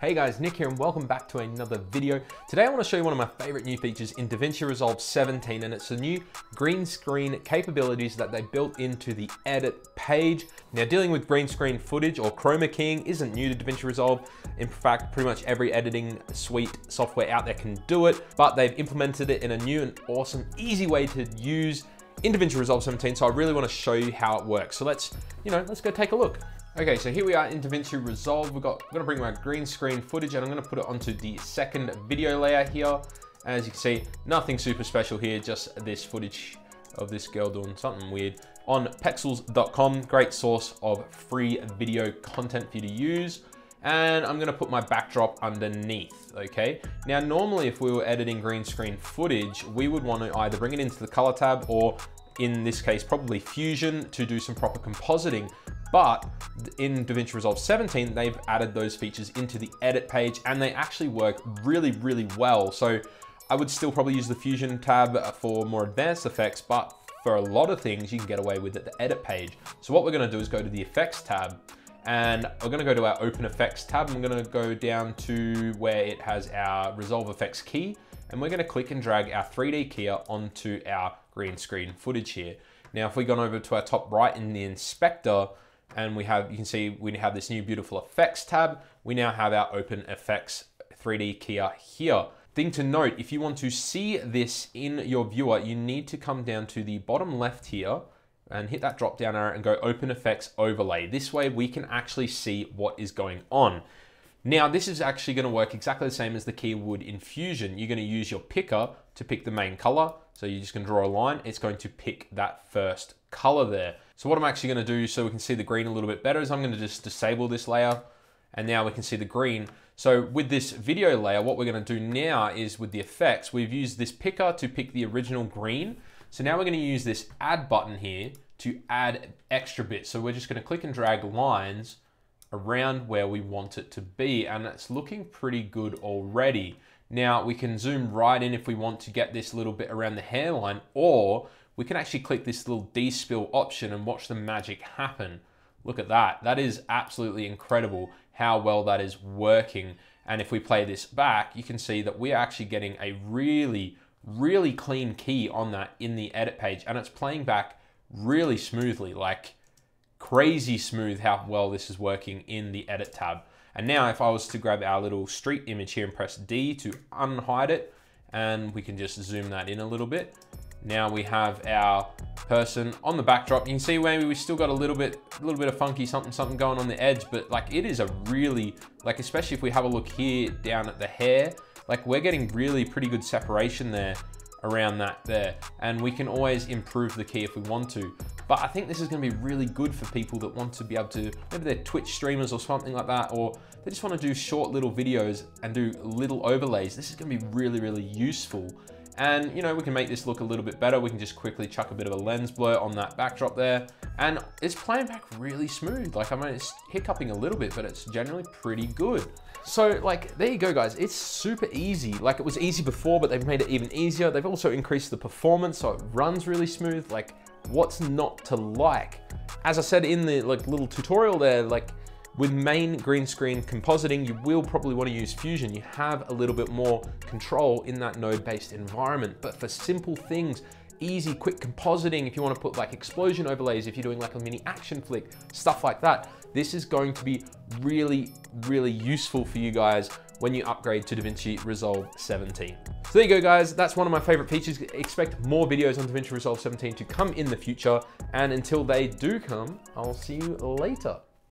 Hey guys, Nick here and welcome back to another video. Today I want to show you one of my favorite new features in DaVinci Resolve 17, and it's the new green screen capabilities that they built into the edit page. Now, dealing with green screen footage or chroma keying isn't new to DaVinci Resolve. In fact, pretty much every editing suite software out there can do it, but they've implemented it in a new and awesome, easy way to use in DaVinci Resolve 17, so I really want to show you how it works. So let's go take a look. Okay, so here we are in DaVinci Resolve. I'm gonna bring my green screen footage and I'm gonna put it onto the second video layer here. As you can see, nothing super special here, just this footage of this girl doing something weird on pexels.com, great source of free video content for you to use. And I'm gonna put my backdrop underneath, okay? Now, normally if we were editing green screen footage, we would wanna either bring it into the color tab or, in this case, probably Fusion to do some proper compositing. But in DaVinci Resolve 17, they've added those features into the edit page and they actually work really, really well. So I would still probably use the Fusion tab for more advanced effects, but for a lot of things you can get away with at the edit page. So what we're gonna do is go to the effects tab and we're gonna go to our open effects tab. I'm gonna go down to where it has our Resolve FX key and we're gonna click and drag our 3D key onto our green screen footage here. Now, if we go over to our top right in the inspector, and you can see we have this new beautiful effects tab. We now have our open effects 3D keyer here. Thing to note, if you want to see this in your viewer, you need to come down to the bottom left here and hit that drop down arrow and go open effects overlay. This way we can actually see what is going on. Now, this is actually gonna work exactly the same as the key would in Fusion. You're gonna use your picker to pick the main color. So you're just gonna draw a line. It's going to pick that first color there. So what I'm actually gonna do so we can see the green a little bit better is I'm gonna just disable this layer and now we can see the green. So with this video layer, what we're gonna do now is with the effects, we've used this picker to pick the original green. So now we're gonna use this add button here to add extra bits. So we're just gonna click and drag lines around where we want it to be, and it's looking pretty good already. Now we can zoom right in if we want to get this little bit around the hairline, or we can actually click this little despill option and watch the magic happen. Look at that. That is absolutely incredible how well that is working. And if we play this back, you can see that we're actually getting a really, really clean key on that in the edit page, and it's playing back really smoothly, like crazy smooth how well this is working in the edit tab. And now if I was to grab our little street image here and press D to unhide it, and we can just zoom that in a little bit. Now we have our person on the backdrop. You can see maybe we still got a little bit of funky something going on the edge, but like it is a really, like especially if we have a look here down at the hair, like we're getting really pretty good separation there around that there. And we can always improve the key if we want to. But I think this is gonna be really good for people that want to be able to, maybe they're Twitch streamers or something like that, or they just wanna do short little videos and do little overlays. This is gonna be really, really useful. And you know, we can make this look a little bit better. We can just quickly chuck a bit of a lens blur on that backdrop there. And it's playing back really smooth. Like, I mean, it's hiccuping a little bit, but it's generally pretty good. So like, there you go guys, it's super easy. Like it was easy before, but they've made it even easier. They've also increased the performance, so it runs really smooth. Like, what's not to like? As I said in the like little tutorial there, like with main green screen compositing, you will probably want to use Fusion. You have a little bit more control in that node-based environment, but for simple things, easy, quick compositing, if you want to put like explosion overlays, if you're doing like a mini action flick, stuff like that, this is going to be really, really useful for you guys when you upgrade to DaVinci Resolve 17. So there you go guys, that's one of my favorite features. Expect more videos on DaVinci Resolve 17 to come in the future, and until they do come, I'll see you later.